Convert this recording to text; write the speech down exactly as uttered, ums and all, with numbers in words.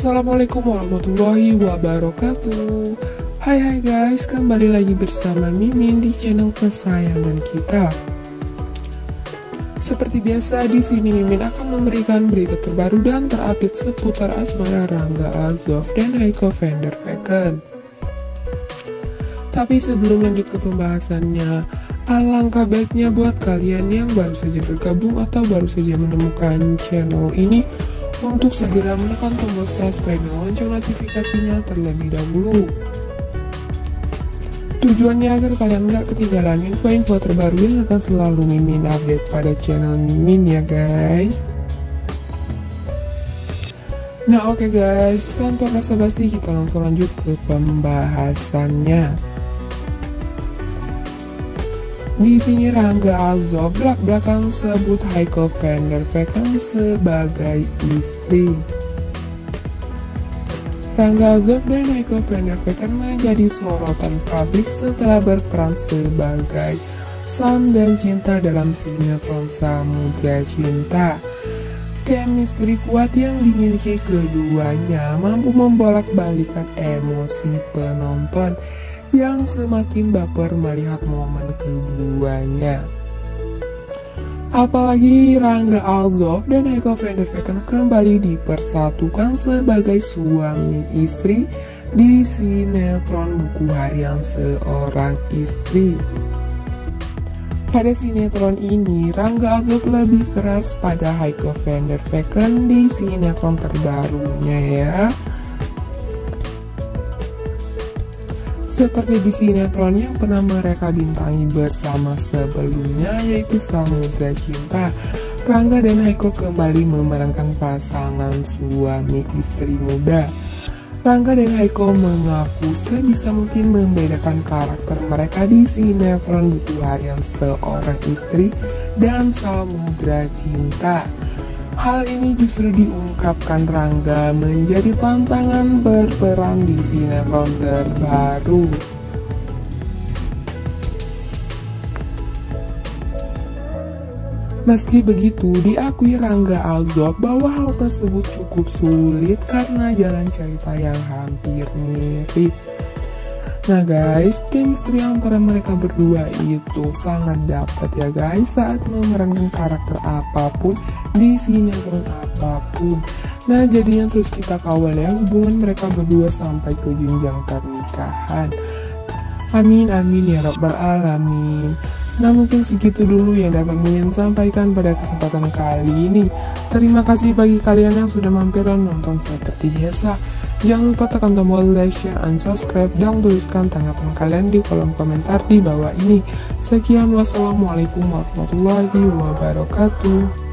Assalamualaikum warahmatullahi wabarakatuh. Hai hai guys, kembali lagi bersama Mimin di channel kesayangan kita. Seperti biasa, di sini Mimin akan memberikan berita terbaru dan terupdate seputar Asmara Rangga Azof dan Haico Van Der Veken. Tapi sebelum lanjut ke pembahasannya, alangkah baiknya buat kalian yang baru saja bergabung atau baru saja menemukan channel ini untuk segera menekan tombol subscribe dan lonceng notifikasinya terlebih dahulu. Tujuannya agar kalian gak ketinggalan info-info terbaru yang akan selalu Mimin update pada channel Mimin ya guys. Nah oke okay guys, tanpa basa-basi kita langsung lanjut ke pembahasannya. Di sini Rangga Azof belak-belakan sebut Haico Van Der Veken sebagai istri. Rangga Azof dan Haico Van Der Veken menjadi sorotan publik setelah berperan sebagai Samudra Cinta dalam sinetron Samudra Cinta. Chemistry kuat yang dimiliki keduanya mampu membolak-balikan emosi penonton yang semakin baper melihat momen keduanya. Apalagi Rangga Azof dan Haico Van Der Veken kembali dipersatukan sebagai suami istri di sinetron Buku Harian Seorang Istri. Pada sinetron ini, Rangga Azof lebih keras pada Haico Van Der Veken di sinetron terbarunya ya. Seperti di sinetron yang pernah mereka bintangi bersama sebelumnya, yaitu Samudra Cinta, Rangga dan Haico kembali memerankan pasangan suami istri muda. Rangga dan Haico mengaku sebisa mungkin membedakan karakter mereka di sinetron Buku Harian Seorang Istri dan Samudra Cinta. Hal ini justru diungkapkan Rangga menjadi tantangan berperan di sinetron terbaru. Meski begitu, diakui Rangga Azof bahwa hal tersebut cukup sulit karena jalan cerita yang hampir mirip. Nah guys, chemistry antara mereka berdua itu sangat dapat ya guys saat memerankan karakter apapun di sinetron apapun. Nah jadinya terus kita kawal ya hubungan mereka berdua sampai ke jenjang pernikahan. Amin amin ya rabbal alamin. Nah mungkin segitu dulu yang dapat Mimin sampaikan pada kesempatan kali ini. Terima kasih bagi kalian yang sudah mampir dan nonton seperti biasa. Jangan lupa tekan tombol like, share, and subscribe, dan tuliskan tanggapan kalian di kolom komentar di bawah ini. Sekian, wassalamualaikum warahmatullahi wabarakatuh.